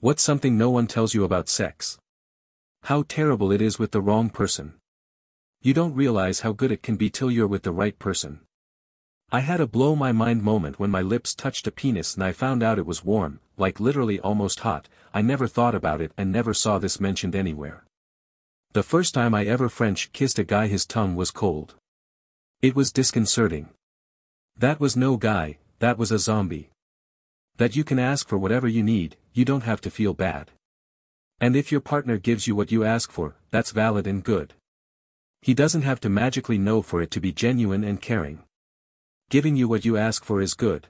What's something no one tells you about sex? How terrible it is with the wrong person. You don't realize how good it can be till you're with the right person. I had a blow-my-mind moment when my lips touched a penis and I found out it was warm, like literally almost hot. I never thought about it and never saw this mentioned anywhere. The first time I ever French kissed a guy, his tongue was cold. It was disconcerting. That was no guy, that was a zombie. That you can ask for whatever you need, you don't have to feel bad. And if your partner gives you what you ask for, that's valid and good. He doesn't have to magically know for it to be genuine and caring. Giving you what you ask for is good.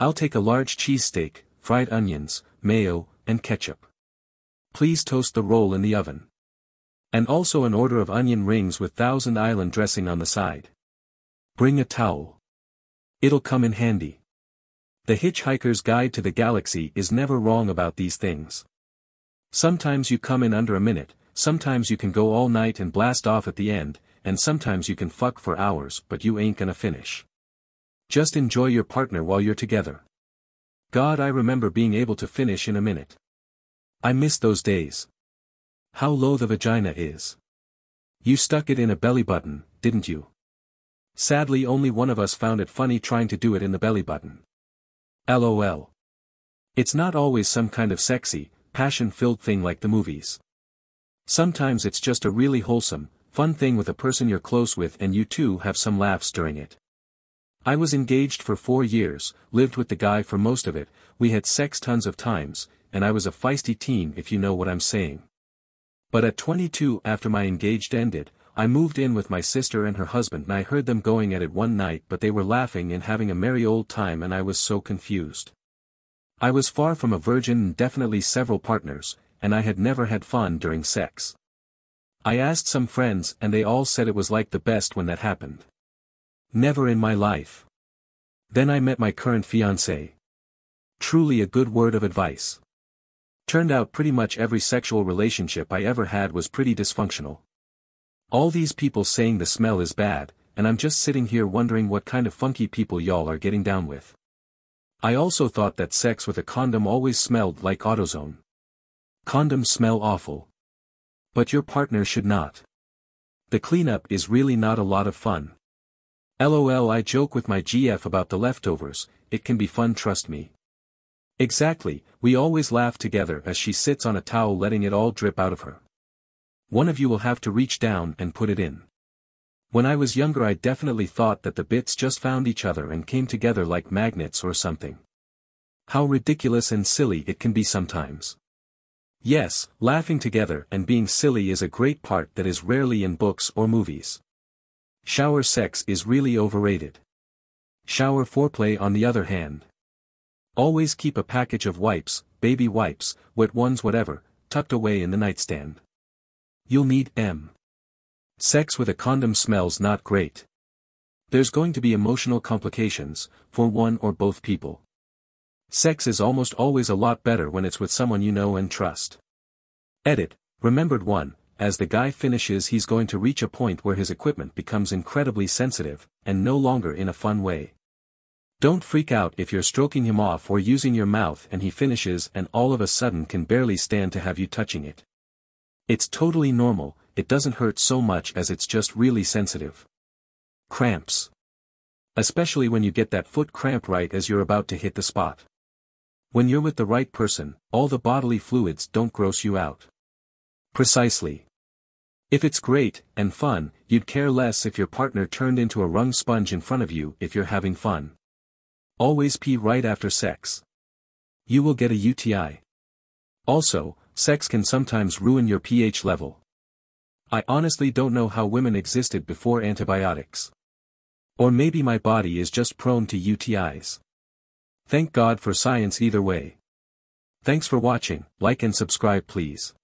I'll take a large cheesesteak, fried onions, mayo, and ketchup. Please toast the roll in the oven. And also an order of onion rings with Thousand Island dressing on the side. Bring a towel. It'll come in handy. The Hitchhiker's Guide to the Galaxy is never wrong about these things. Sometimes you come in under a minute, sometimes you can go all night and blast off at the end, and sometimes you can fuck for hours but you ain't gonna finish. Just enjoy your partner while you're together. God, I remember being able to finish in a minute. I miss those days. How low the vagina is. You stuck it in a belly button, didn't you? Sadly, only one of us found it funny trying to do it in the belly button. LOL. It's not always some kind of sexy, passion-filled thing like the movies. Sometimes it's just a really wholesome, fun thing with a person you're close with and you two have some laughs during it. I was engaged for 4 years, lived with the guy for most of it, we had sex tons of times, and I was a feisty teen, if you know what I'm saying. But at 22, after my engaged ended, I moved in with my sister and her husband, and I heard them going at it one night, but they were laughing and having a merry old time, and I was so confused. I was far from a virgin and definitely several partners, and I had never had fun during sex. I asked some friends and they all said it was like the best when that happened. Never in my life. Then I met my current fiancé. Truly a good word of advice. Turned out pretty much every sexual relationship I ever had was pretty dysfunctional. All these people saying the smell is bad, and I'm just sitting here wondering what kind of funky people y'all are getting down with. I also thought that sex with a condom always smelled like AutoZone. Condoms smell awful. But your partner should not. The cleanup is really not a lot of fun. LOL. I joke with my GF about the leftovers, it can be fun, trust me. Exactly, we always laugh together as she sits on a towel letting it all drip out of her. One of you will have to reach down and put it in. When I was younger I definitely thought that the bits just found each other and came together like magnets or something. How ridiculous and silly it can be sometimes. Yes, laughing together and being silly is a great part that is rarely in books or movies. Shower sex is really overrated. Shower foreplay, on the other hand. Always keep a package of wipes, baby wipes, wet ones, whatever, tucked away in the nightstand. You'll need them. Sex with a condom smells not great. There's going to be emotional complications, for one or both people. Sex is almost always a lot better when it's with someone you know and trust. Edit, remembered one. As the guy finishes, he's going to reach a point where his equipment becomes incredibly sensitive, and no longer in a fun way. Don't freak out if you're stroking him off or using your mouth and he finishes and all of a sudden can barely stand to have you touching it. It's totally normal, it doesn't hurt so much as it's just really sensitive. Cramps. Especially when you get that foot cramp right as you're about to hit the spot. When you're with the right person, all the bodily fluids don't gross you out. Precisely. If it's great and fun, you'd care less if your partner turned into a wrung sponge in front of you if you're having fun. Always pee right after sex. You will get a UTI. Also, sex can sometimes ruin your pH level. I honestly don't know how women existed before antibiotics. Or maybe my body is just prone to UTIs. Thank God for science either way. Thanks for watching, like and subscribe please.